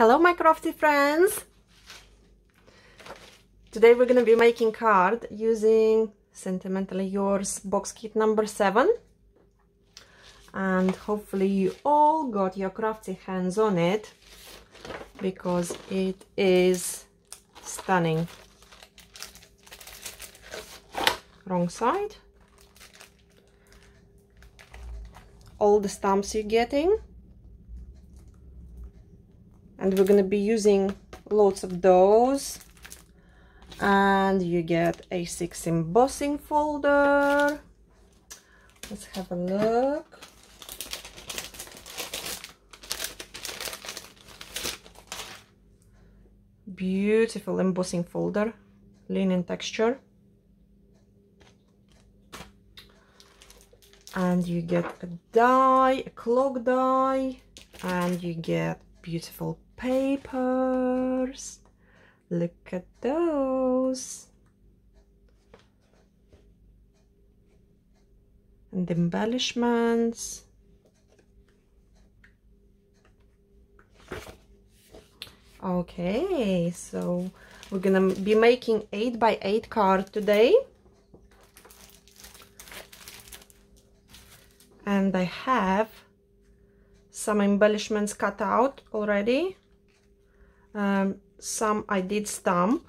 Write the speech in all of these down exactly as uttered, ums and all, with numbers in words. Hello my crafty friends! Today we're going to be making card using Sentimentally Yours box kit number seven, and hopefully you all got your crafty hands on it because it is stunning. Wrong side. All the stamps you're getting, and we're going to be using lots of those. And you get A six embossing folder. Let's have a look. Beautiful embossing folder, linen texture. And you get a die, a clock die, and you get beautiful papers. Look at those. And embellishments. Okay, so we're gonna be making eight by eight card today. And I have some embellishments cut out already. Um, some I did stamp,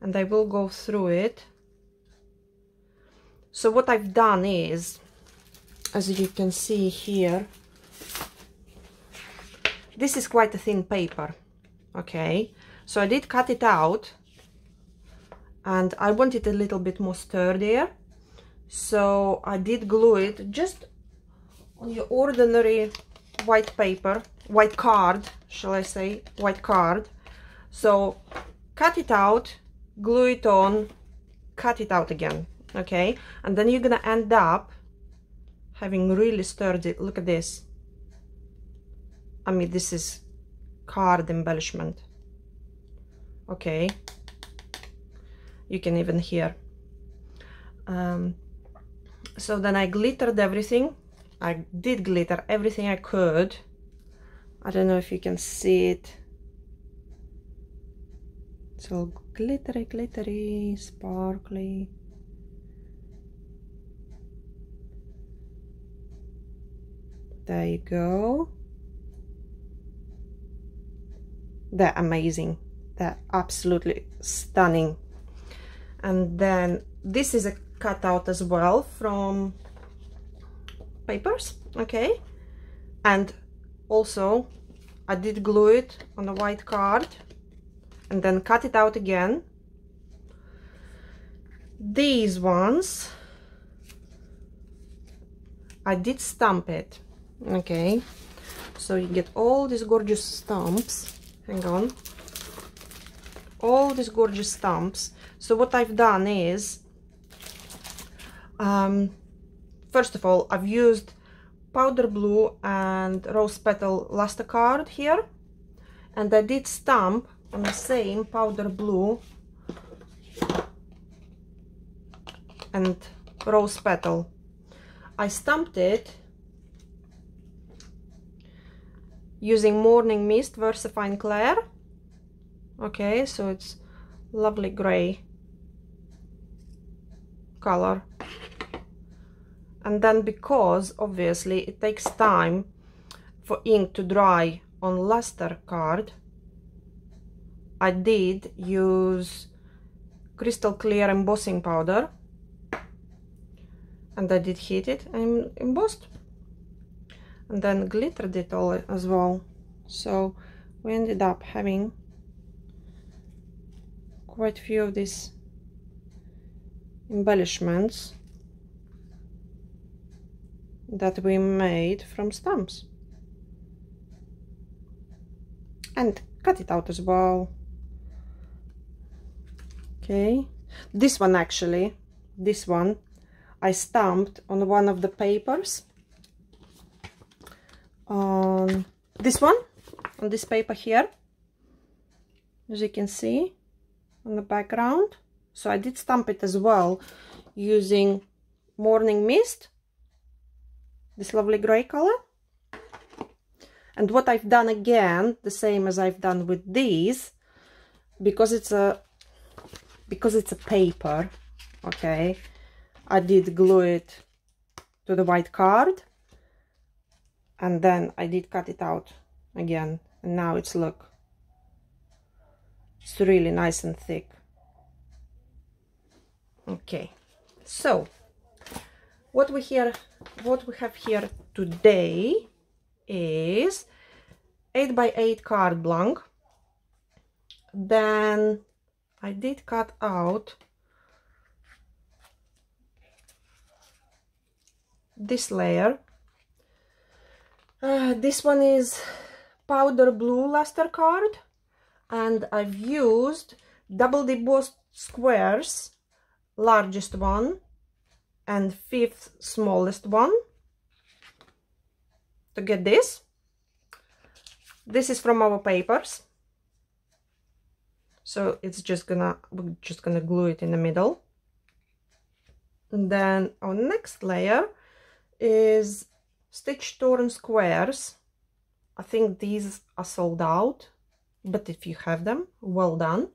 and I will go through it. So what I've done is, as you can see here, this is quite a thin paper, okay? So I did cut it out, and I want it a little bit more sturdier. So I did glue it just on your ordinary white paper, white card, shall I say, white card. So cut it out, glue it on, cut it out again, okay? And then you're gonna end up having really sturdy, look at this. I mean, this is card embellishment, okay? You can even hear. Um, So then I glittered everything. I did glitter everything I could. I don't know if you can see it. It's all glittery, glittery, sparkly. There you go. They're amazing. They're absolutely stunning. And then this is a cut out as well from papers, okay? And also I did glue it on a white card and then cut it out again. These ones I did stamp it, okay? So you get all these gorgeous stamps. Hang on, all these gorgeous stamps. So what I've done is, Um, first of all, I've used Powder Blue and Rose Petal Luster card here, and I did stamp on the same Powder Blue and Rose Petal. I stamped it using Morning Mist Versafine Claire. Okay, so it's lovely gray color. And then, because obviously it takes time for ink to dry on Luster card, I did use Crystal Clear embossing powder, and I did heat it and embossed, and then glittered it all as well. So we ended up having quite a few of these embellishments that we made from stamps, and cut it out as well, okay? This one, actually, this one I stamped on one of the papers, on this one, on this paper here, as you can see on the background. So I did stamp it as well using Morning Mist, this lovely gray color, And what I've done again, the same as I've done with these, because it's a because it's a paper, okay, I did glue it to the white card, and then I did cut it out again, and now it's, look, it's really nice and thick. Okay, so what we here what we have here today is eight by eight card blank. Then I did cut out this layer. Uh, this one is powder blue luster card, and I've used double debossed squares, largest one and fifth smallest one, to get this. This is from our papers, so it's just gonna we're just gonna glue it in the middle. And then our next layer is stitch torn squares. I think these are sold out, but if you have them, well done.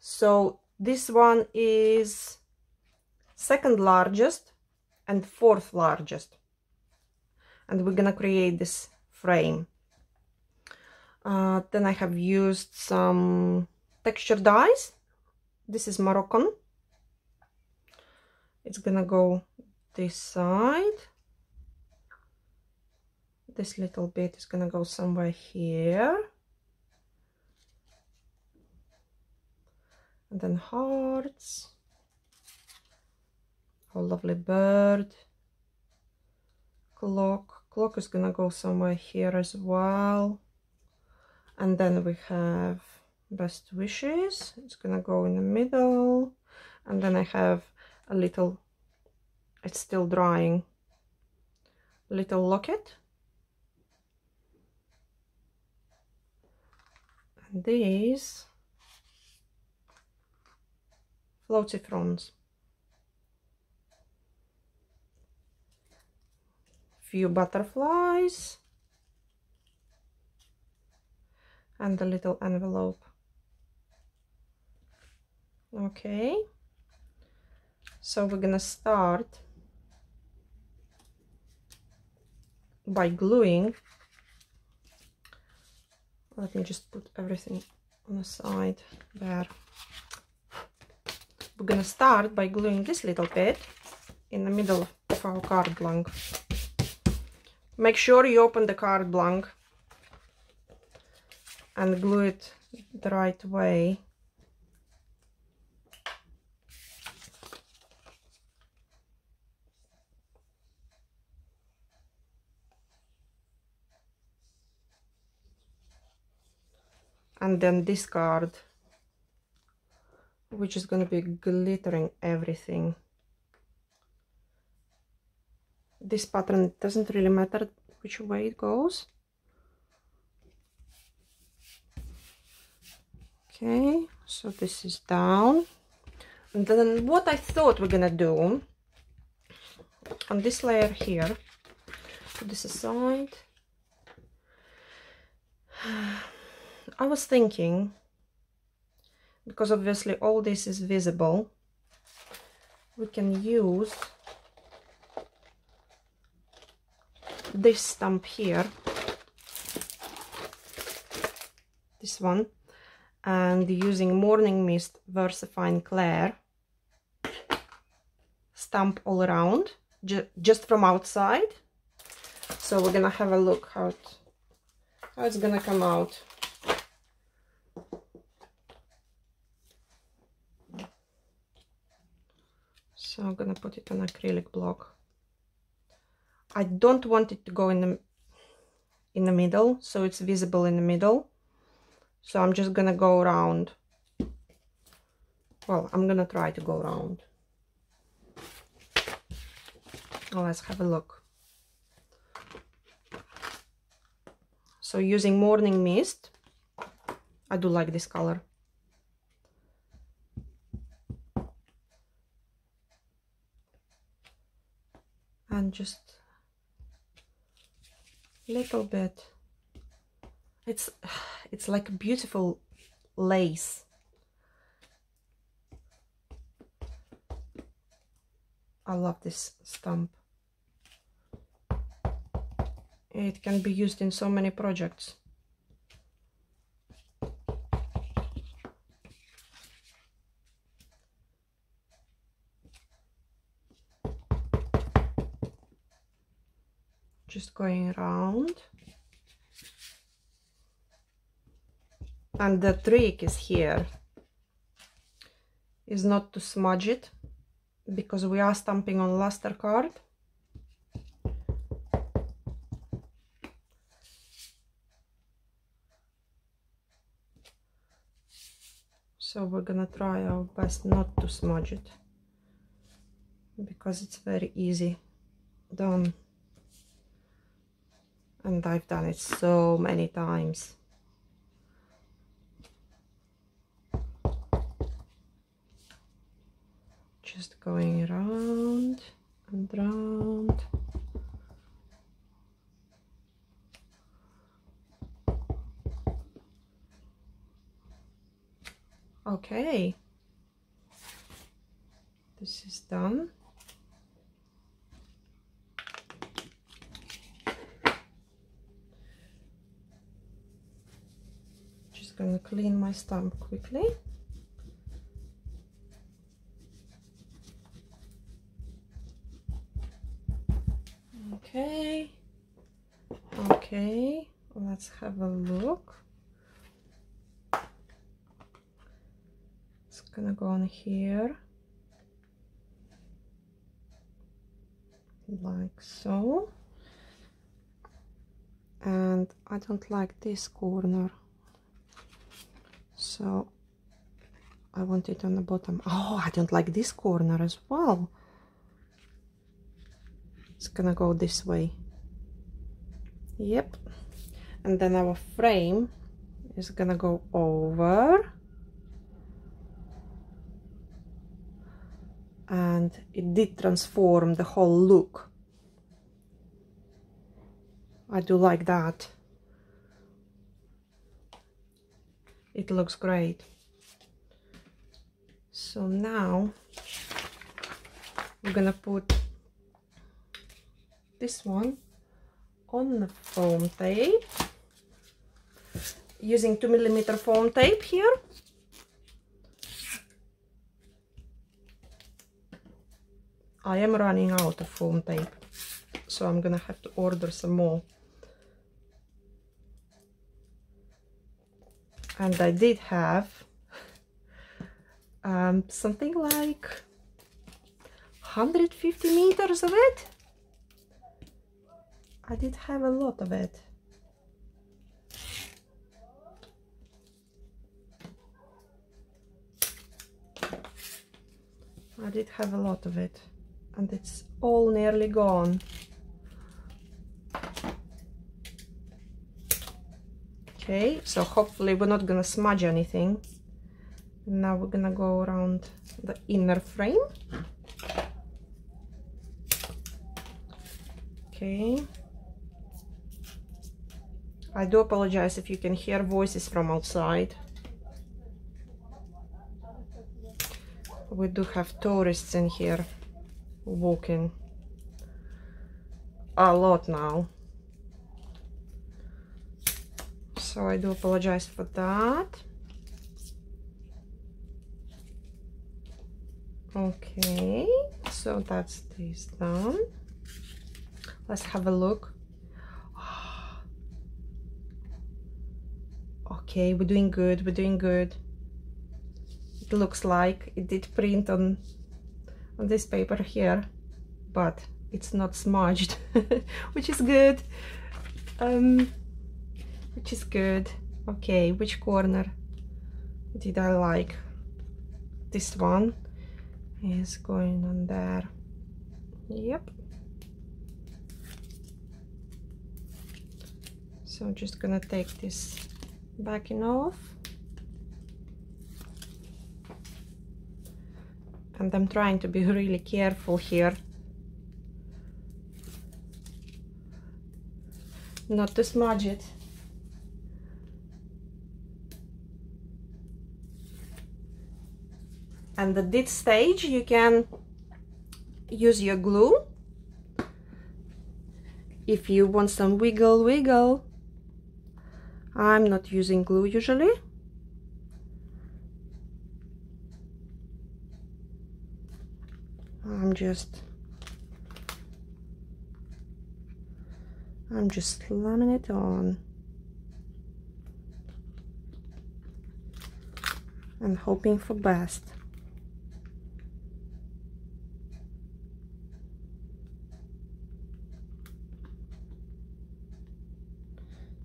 So this one is second largest and fourth largest, and we're gonna create this frame. Uh, then I have used some texture dies. This is Moroccan. It's gonna go this side. This little bit is gonna go somewhere here. And then hearts. Oh, lovely bird. Clock. Clock is gonna go somewhere here as well. And then we have best wishes. It's gonna go in the middle. And then I have a little, it's still drying, little locket. And these floaty fronds. Few butterflies and a little envelope. Okay, so we're gonna start by gluing. Let me just put everything on the side there. We're gonna start by gluing this little bit in the middle of our card blank. Make sure you open the card blank and glue it the right way. And then this card, which is going to be glittering everything. This pattern doesn't really matter which way it goes. Okay, so this is down. And then what I thought we're gonna do on this layer here, put this aside. I was thinking, because obviously all this is visible, we can use this stamp here, this one, and using Morning Mist Versafine Claire stamp all around, ju just from outside. So we're gonna have a look how, it, how it's gonna come out. So I'm gonna put it on acrylic block. I don't want it to go in the in the middle, so it's visible in the middle. So I'm just gonna go around. Well, I'm gonna try to go around. Let's have a look. So using Morning Mist, I do like this color. And just a little bit It's it's like a beautiful lace. I love this stamp. It can be used in so many projects. Just going around. And the trick is here is not to smudge it, because we are stamping on luster card. So we're gonna try our best not to smudge it, because it's very easy done. And I've done it so many times. Just going around and round. Okay, this is done. Just gonna clean my stamp quickly. Okay, okay, let's have a look. It's gonna go on here, like so. And I don't like this corner, so I want it on the bottom. Oh, I don't like this corner as well. It's gonna go this way. Yep. And then our frame is gonna go over, and it did transform the whole look. I do like that. It looks great. So now we're gonna put this one on the foam tape, using two millimeter foam tape here. I am running out of foam tape, so I'm gonna have to order some more. And I did have um, something like one hundred fifty meters of it. I did have a lot of it. I did have a lot of it, and it's all nearly gone. Okay, so hopefully we're not gonna smudge anything. Now we're gonna go around the inner frame. Okay. I do apologize if you can hear voices from outside. We do have tourists in here walking a lot now. So I do apologize for that. Okay, so that's this done. Let's have a look. Okay, we're doing good, we're doing good. It looks like it did print on, on this paper here, but it's not smudged, which is good. Um, which is good. Okay, which corner did I like? This one is going on there. Yep. So I'm just gonna take this backing off, and I'm trying to be really careful here not to smudge it. And at this stage you can use your glue if you want some wiggle wiggle. I'm not using glue usually. I'm just I'm just slamming it on and hoping for best.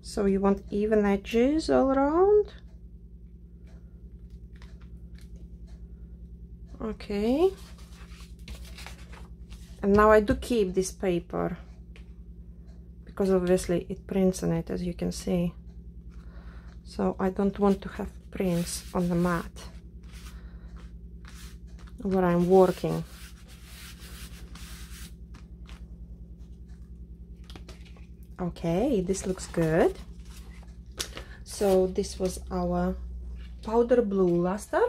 So you want even edges all around. Okay. And now I do keep this paper, because obviously it prints on it, as you can see. So I don't want to have prints on the mat where I'm working. Okay, this looks good. So this was our powder blue luster.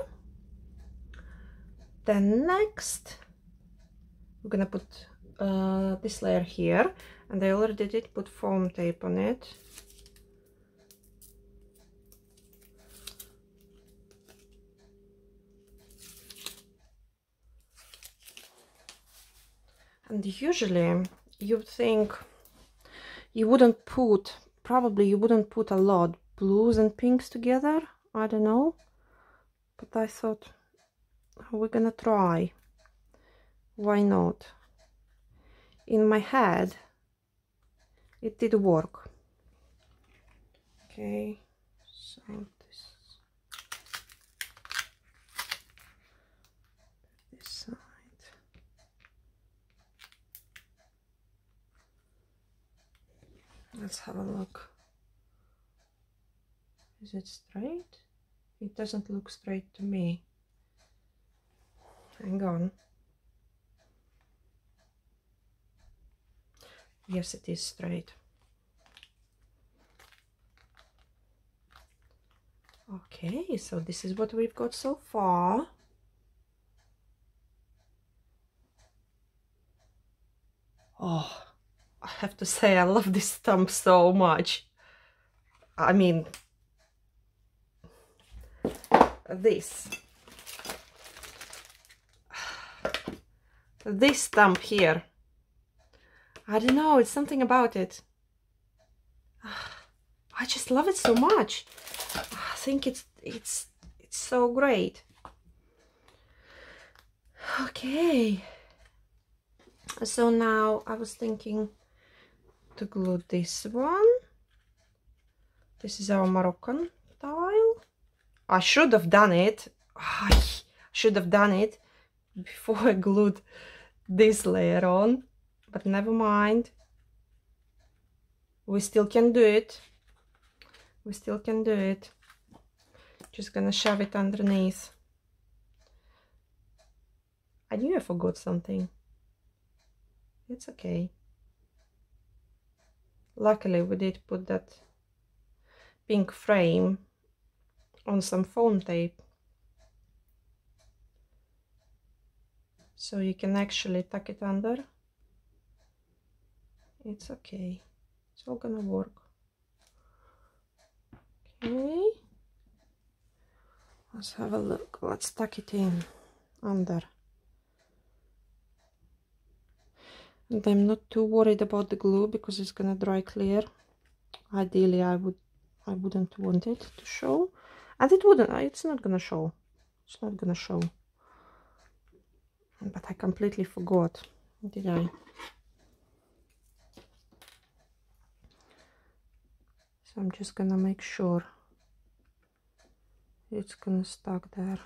Then next we're gonna put uh, this layer here, and I already did put foam tape on it. And usually you'd think you wouldn't put, probably you wouldn't put a lot blues and pinks together, I don't know, but I thought we're gonna try, why not. In my head it did work. Okay, so this this side. Let's have a look. Is it straight? It doesn't look straight to me. Hang on. Yes, it is straight. Okay, so this is what we've got so far. Oh, I have to say, I love this stamp so much. I mean, this this stamp here, I don't know, it's something about it. I just love it so much. I think it's it's it's so great. Okay, so now I was thinking to glue this one. This is our Moroccan tile. I should have done it. I should have done it before I glued this layer on, but never mind. We still can do it. We still can do it. Just gonna shove it underneath. I knew I forgot something. It's okay. Luckily we did put that pink frame on some foam tape, so you can actually tuck it under. It's okay, it's all gonna work. Okay, let's have a look. Let's tuck it in under. And I'm not too worried about the glue because it's gonna dry clear. Ideally I would I wouldn't want it to show, and it wouldn't. It's not gonna show. It's not gonna show. But I completely forgot, did I? So I'm just gonna make sure it's gonna stuck there.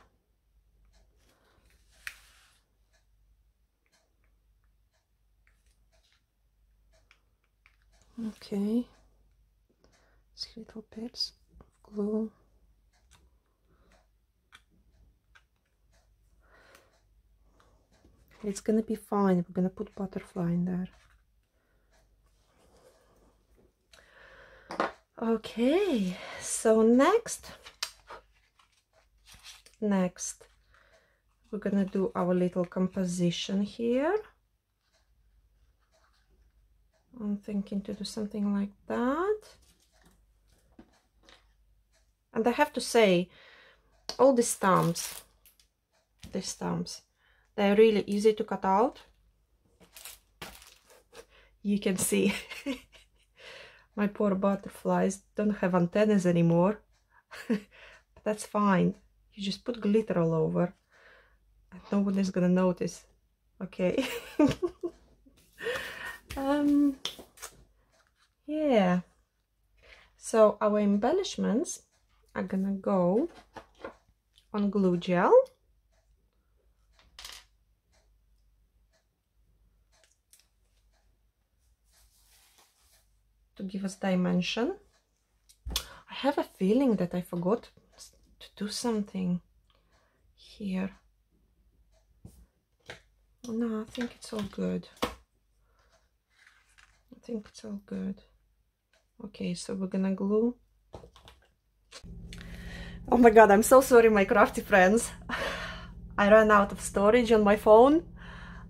Okay, it's little bits of glue. It's gonna be fine. We're gonna put butterfly in there. Okay, so next next we're gonna do our little composition here. I'm thinking to do something like that. And I have to say, all these stamps, these stamps, they're really easy to cut out. You can see my poor butterflies don't have antennas anymore. But that's fine. You just put glitter all over and no one is gonna notice. Okay. Um yeah, so our embellishments are gonna go on glue gel, to give us dimension. I have a feeling that I forgot to do something here. No, I think it's all good. I think it's all good. Okay, so we're gonna glue. Oh my god, I'm so sorry, my crafty friends. I ran out of storage on my phone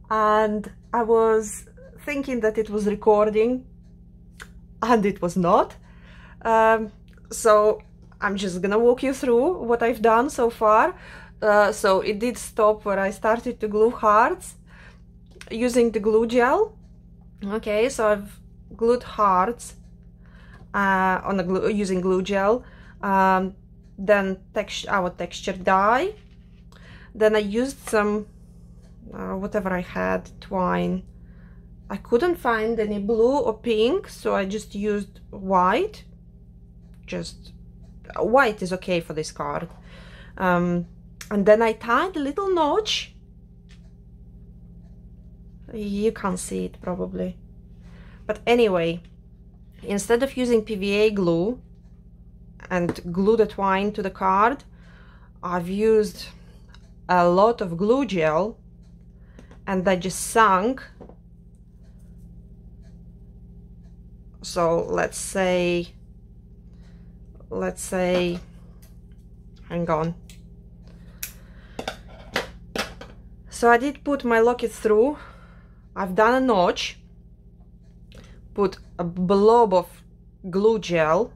and I was thinking that it was recording and it was not. Um, so I'm just gonna walk you through what I've done so far. Uh, so it did stop where I started to glue hearts using the glue gel. Okay, so I've glued hearts uh, on the glue, using glue gel, um, then text our texture dye, then I used some uh, whatever I had, twine. I couldn't find any blue or pink, so I just used white. Just white is okay for this card. Um, and then I tied a little notch. You can't see it probably, but anyway, instead of using P V A glue and glue the twine to the card, I've used a lot of glue gel, and I just sunk, so let's say let's say hang on. So I did put my locket through. I've done a notch, put a blob of glue gel,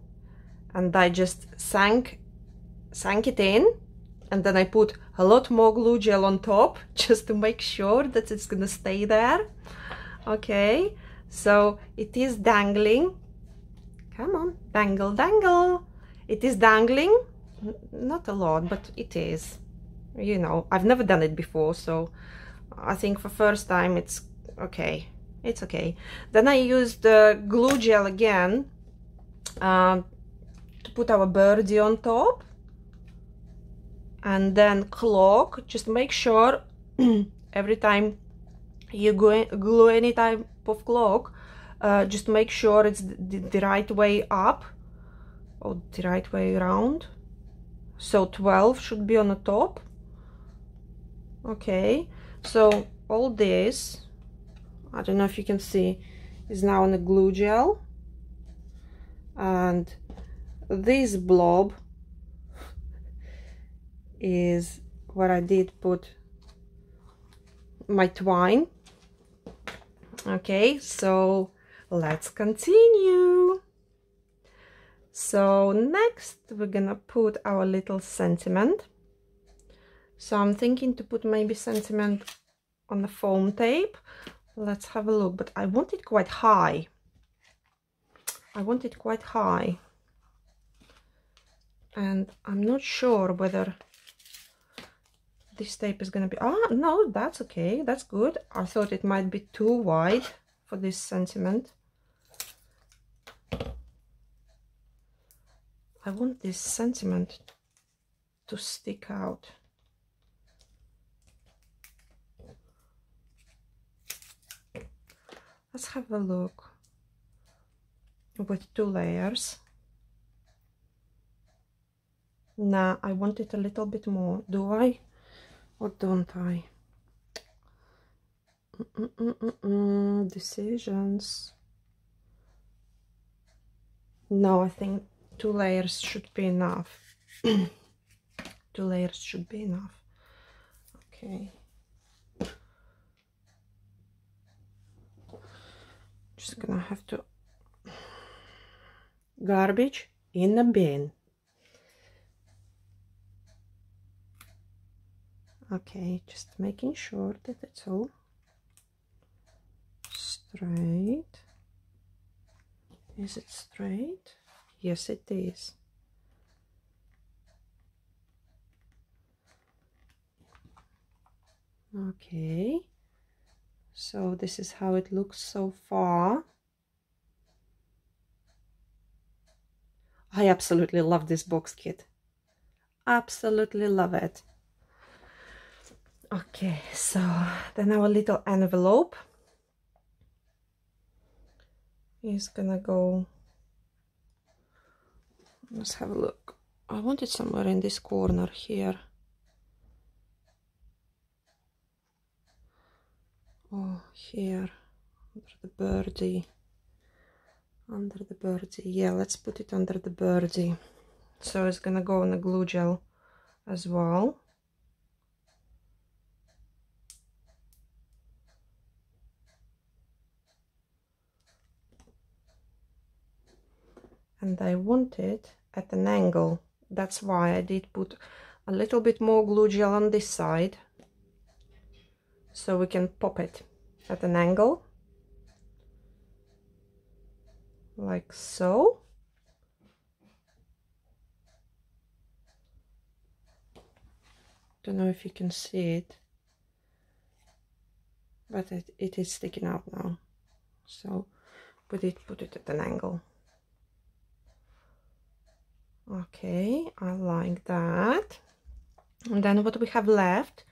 and I just sank, sank it in, and then I put a lot more glue gel on top just to make sure that it's gonna stay there. Okay, so it is dangling. Come on, dangle, dangle. It is dangling, not a lot, but it is. You know, I've never done it before, so I think for first time it's okay, it's okay. Then I used the glue gel again uh, to put our birdie on top, and then clock. Just make sure every time you go glue any type of clock, uh, just make sure it's the, the right way up or the right way around. So twelve should be on the top. Okay, so all this, I don't know if you can see, is now on the glue gel, and this blob is where I did put my twine. Okay, so let's continue. So next we're gonna put our little sentiment. So I'm thinking to put maybe sentiment on the foam tape. Let's have a look, but I want it quite high. I want it quite high. And I'm not sure whether this tape is gonna be, ah, no, that's okay, that's good. I thought it might be too wide for this sentiment. I want this sentiment to stick out. Let's have a look with two layers. Nah, I want it a little bit more. Do I or don't I? Mm-mm-mm-mm-mm. Decisions. No, I think two layers should be enough. Two layers should be enough. Okay. Just gonna have to garbage in the bin. Okay, just making sure that it's all straight. Is it straight? Yes, it is. Okay, so this is how it looks so far. I absolutely love this box kit. Absolutely love it. Okay, so then our little envelope is gonna go. Let's have a look. I want it somewhere in this corner here. Oh, here under the birdie. Under the birdie. Yeah, let's put it under the birdie. So it's gonna go on the glue gel as well. And I want it at an angle. That's why I did put a little bit more glue gel on this side, so we can pop it at an angle, like so. Don't know if you can see it, but it, it is sticking out now. So we did put it at an angle. Okay, I like that. And then what we have left,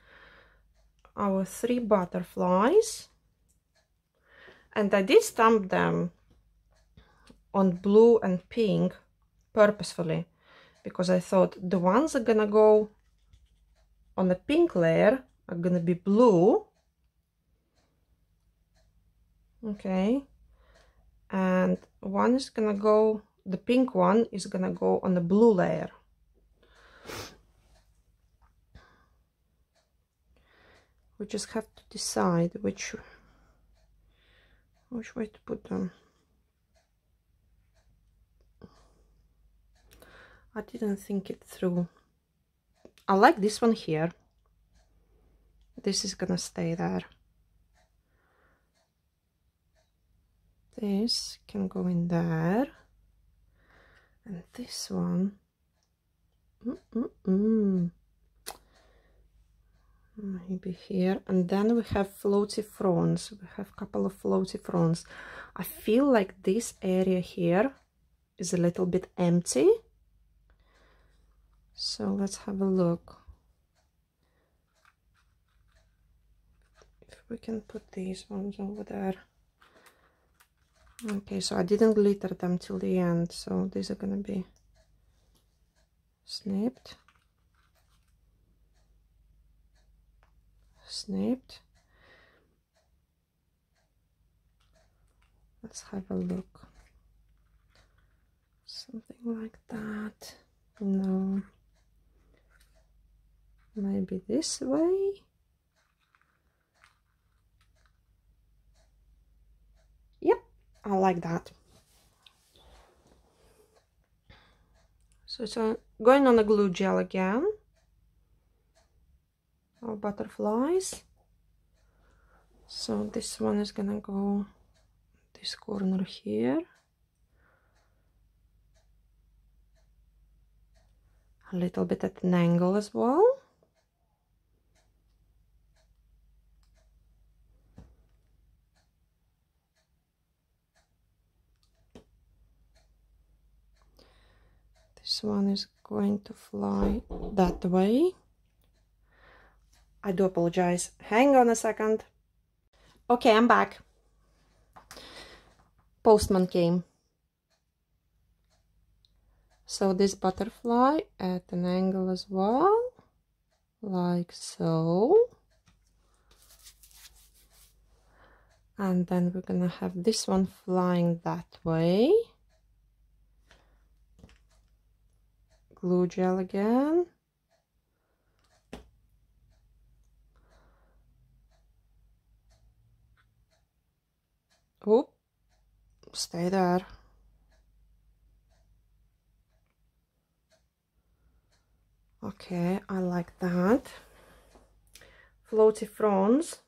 our three butterflies, and I did stamp them on blue and pink purposefully, because I thought the ones that are gonna go on the pink layer are gonna be blue. Okay, and one is gonna go, the pink one is gonna go on the blue layer. We just have to decide which which way to put them. I didn't think it through. I like this one here. This is gonna stay there. This can go in there. And this one, mm-mm-mm. Maybe here. And then we have floaty fronds. We have a couple of floaty fronds. I feel like this area here is a little bit empty. So let's have a look. If we can put these ones over there. Okay, so I didn't glitter them till the end, so these are gonna be snipped, snipped. Let's have a look. Something like that. No, maybe this way. I like that. So it's on, going on the glue gel again. Our butterflies. So this one is gonna go this corner here. A little bit at an angle as well. This one is going to fly that way. I do apologize. Hang on a second. Okay, I'm back. Postman came. So this butterfly at an angle as well. Like so. And then we're gonna have this one flying that way. Glue gel again, Oop, stay there. Okay, I like that. Floaty fronds,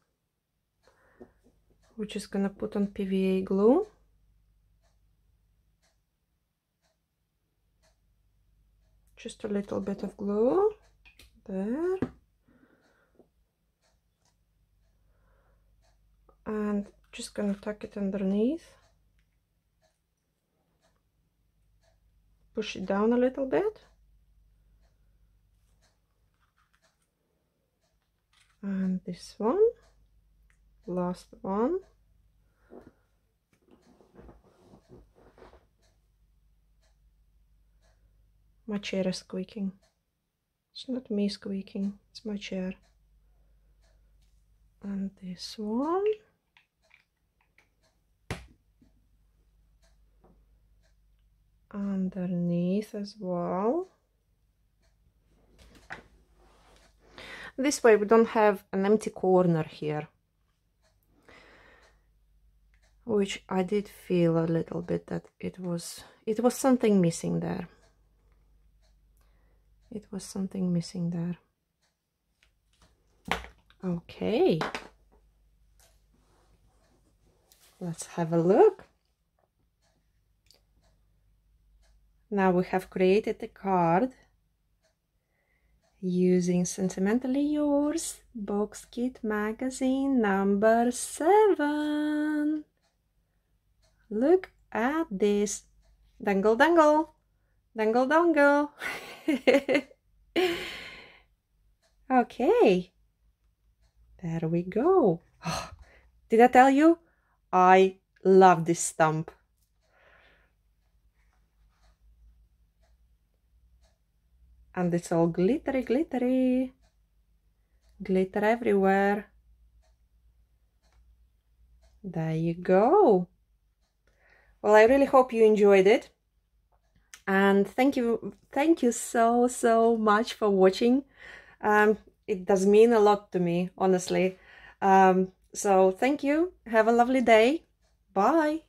which is gonna put on P V A glue. Just a little bit of glue there, and just gonna tuck it underneath, push it down a little bit, and this one, last one. My chair is squeaking. It's not me squeaking, it's my chair. And this one. Underneath as well. This way we don't have an empty corner here, which I did feel a little bit that it was it was something missing there. It was something missing there. Okay. Let's have a look. Now we have created a card using Sentimentally Yours Box Kit magazine number seven. Look at this. Dangle, dangle. Dangle, dangle. Okay, there we go. Oh, did I tell you? I love this stamp. And it's all glittery, glittery. Glitter everywhere. There you go. Well, I really hope you enjoyed it. And thank you, thank you so, so much for watching. Um, it does mean a lot to me, honestly. Um, so thank you. Have a lovely day. Bye.